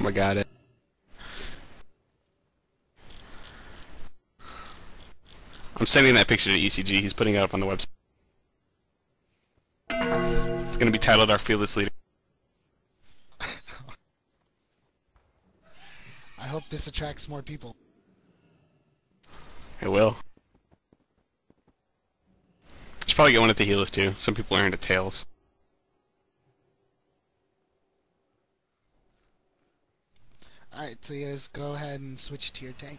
I got it. I'm sending that picture to ECG. He's putting it up on the website. It's going to be titled Our Fearless Leader. I hope this attracts more people. It will. Should probably get one at the heelers too. Some people are into tails. Alright, so you guys go ahead and switch to your tank.